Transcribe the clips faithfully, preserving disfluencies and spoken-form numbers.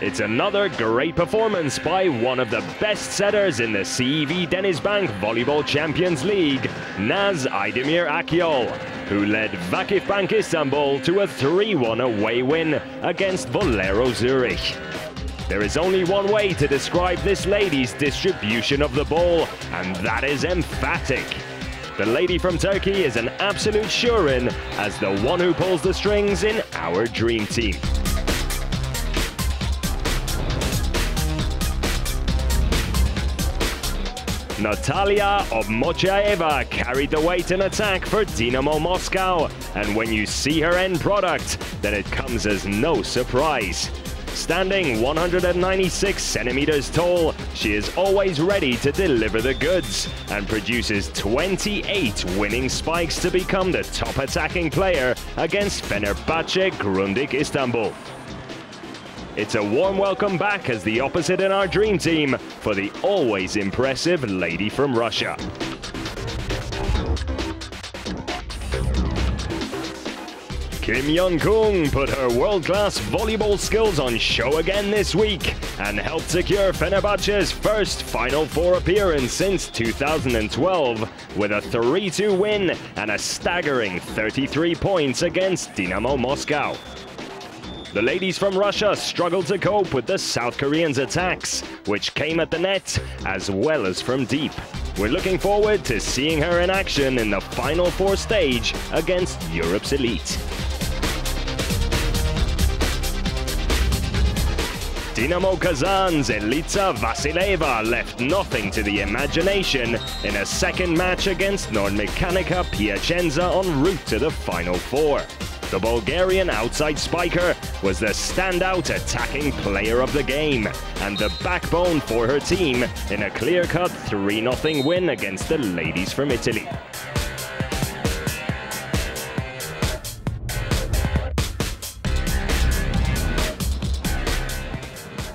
It's another great performance by one of the best setters in the C E V DenizBank Volleyball Champions League, Naz Aydemir Akyol, who led Vakifbank Istanbul to a three one away win against Volero Zurich. There is only one way to describe this lady's distribution of the ball, and that is emphatic. The lady from Turkey is an absolute shoo-in as the one who pulls the strings in our dream team. Natalia Obmochaeva carried the weight in attack for Dinamo Moscow, and when you see her end product, then it comes as no surprise. Standing one hundred ninety-six centimeters tall, she is always ready to deliver the goods and produces twenty-eight winning spikes to become the top attacking player against Fenerbahce Grundik Istanbul. It's a warm welcome back as the opposite in our dream team for the always impressive lady from Russia. Kim Yong Kung put her world-class volleyball skills on show again this week and helped secure Fenerbahce's first Final Four appearance since two thousand twelve with a three two win and a staggering thirty-three points against Dinamo Moscow. The ladies from Russia struggled to cope with the South Koreans' attacks, which came at the net as well as from deep. We're looking forward to seeing her in action in the Final Four stage against Europe's elite. Dinamo Kazan's Elitsa Vasileva left nothing to the imagination in a second match against Nordmeccanica Piacenza en route to the Final Four. The Bulgarian outside spiker was the standout attacking player of the game and the backbone for her team in a clear-cut three nothing win against the ladies from Italy.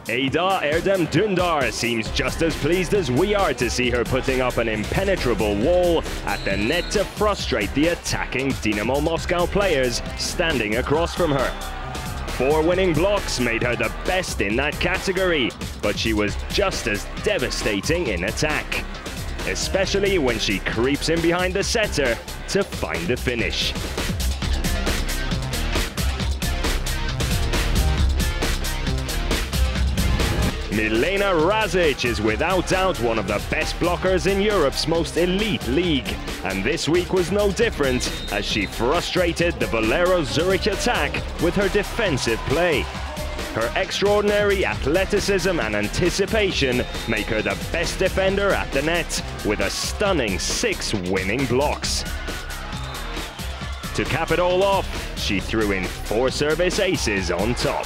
Eda Erdem-Dundar seems just as pleased as we are to see her putting up an impenetrable wall at the net to frustrate the attacking Dinamo Moscow players standing across from her. Four winning blocks made her the best in that category, but she was just as devastating in attack, especially when she creeps in behind the setter to find the finish. Milena Razic is without doubt one of the best blockers in Europe's most elite league, and this week was no different as she frustrated the Volero Zurich attack with her defensive play. Her extraordinary athleticism and anticipation make her the best defender at the net with a stunning six winning blocks. To cap it all off, she threw in four service aces on top.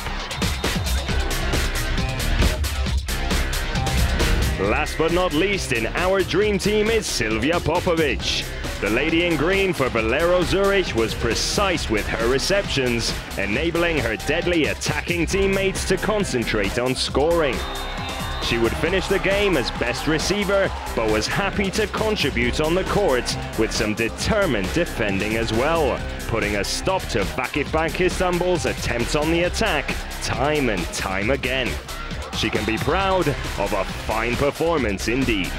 Last but not least in our dream team is Silvia Popovic. The lady in green for Volero Zurich was precise with her receptions, enabling her deadly attacking teammates to concentrate on scoring. She would finish the game as best receiver, but was happy to contribute on the court with some determined defending as well, putting a stop to Vakifbank Istanbul's attempts on the attack time and time again. She can be proud of a fine performance indeed.